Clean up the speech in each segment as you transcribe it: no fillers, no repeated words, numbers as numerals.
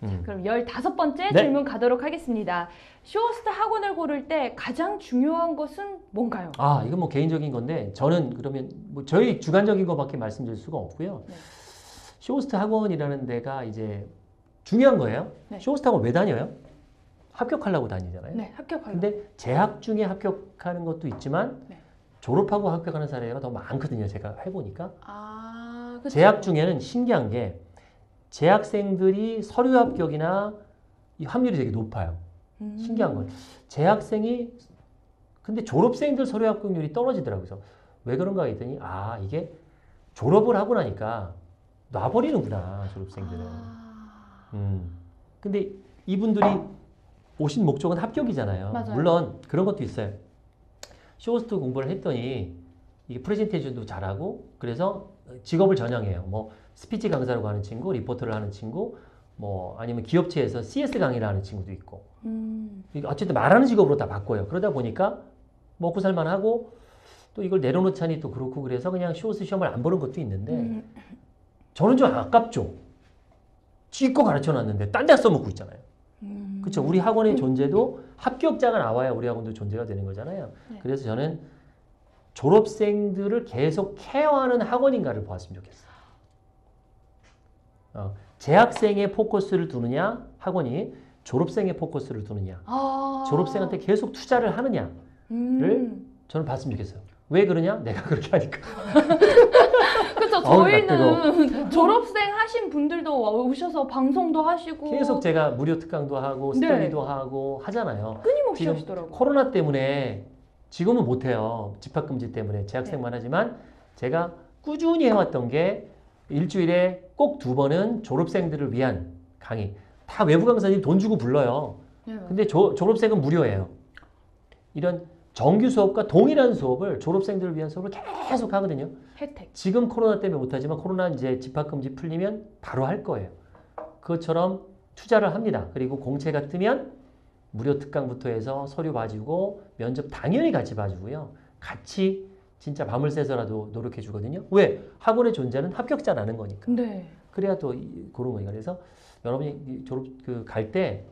그럼 15번째 네. 질문 가도록 하겠습니다. 쇼호스트 학원을 고를 때 가장 중요한 것은 뭔가요? 아, 이건 뭐 개인적인 건데 저는 그러면 뭐 저희 주관적인 것밖에 말씀드릴 수가 없고요. 네. 쇼호스트 학원이라는 데가 이제 중요한 거예요. 네. 쇼호스트 학원 왜 다녀요? 합격하려고 다니잖아요. 네, 합격하려고. 근데 재학 중에 합격하는 것도 있지만 네. 졸업하고 합격하는 사례가 더 많거든요. 제가 해보니까. 아, 그쵸. 재학 중에는 신기한 게 재학생들이 서류 합격이나 이 확률이 되게 높아요. 신기한 거예요. 재학생이 근데 졸업생들 서류 합격률이 떨어지더라고요. 그래서 왜 그런가 했더니 아 이게 졸업을 하고 나니까 놔버리는구나 졸업생들은. 아... 근데 이분들이 오신 목적은 합격이잖아요. 맞아요. 물론 그런 것도 있어요. 쇼호스트 공부를 했더니 이게 프레젠테이션도 잘하고 그래서 직업을 전향해요. 뭐 스피치 강사로 가는 친구, 리포터를 하는 친구, 뭐 아니면 기업체에서 CS 강의를 하는 친구도 있고 어쨌든 말하는 직업으로 다 바꿔요. 그러다 보니까 먹고 살만하고 또 이걸 내려놓자니 또 그렇고 그래서 그냥 쇼호스트 시험을 안 보는 것도 있는데 저는 좀 아깝죠. 쥐고 가르쳐놨는데 딴 데 써먹고 있잖아요. 그렇죠. 우리 학원의 존재도 합격자가 나와야 우리 학원도 존재가 되는 거잖아요. 네. 그래서 저는 졸업생들을 계속 케어하는 학원인가를 보았으면 좋겠어요. 재학생의 포커스를 두느냐 학원이 졸업생의 포커스를 두느냐 졸업생한테 계속 투자를 하느냐를 저는 봤으면 좋겠어요. 왜 그러냐? 내가 그렇게 하니까. 그렇죠. 저희는 졸업생 하신 분들도 오셔서 방송도 하시고 계속 제가 무료 특강도 하고 스터디도 네. 하고 하잖아요. 끊임없이 하시더라고요. 코로나 때문에 지금은 못해요. 집합금지 때문에 재학생만 네. 하지만 제가 꾸준히 해왔던 게 일주일에 꼭 2번은 졸업생들을 위한 강의. 다 외부 강사님 돈 주고 불러요. 네, 근데 졸업생은 무료예요. 이런 정규 수업과 동일한 수업을 졸업생들을 위한 수업을 계속 하거든요. 혜택. 지금 코로나 때문에 못하지만 코로나 이제 집합금지 풀리면 바로 할 거예요. 그것처럼 투자를 합니다. 그리고 공채가 뜨면 무료 특강부터 해서 서류 봐주고 면접 당연히 같이 봐주고요. 같이 진짜 밤을 새서라도 노력해 주거든요. 왜? 학원의 존재는 합격자라는 거니까. 네. 그래야 또 그런 거니까. 그래서 여러분이 졸업 갈 때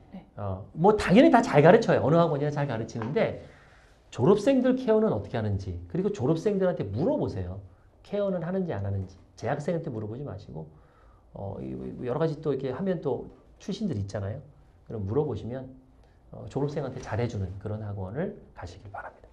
뭐 당연히 다 잘 가르쳐요. 어느 학원이나 잘 가르치는데 졸업생들 케어는 어떻게 하는지 그리고 졸업생들한테 물어보세요. 케어는 하는지 안 하는지. 재학생한테 물어보지 마시고 여러 가지 또 이렇게 하면 또 출신들 있잖아요. 그럼 물어보시면 졸업생한테 잘해주는 그런 학원을 가시길 바랍니다.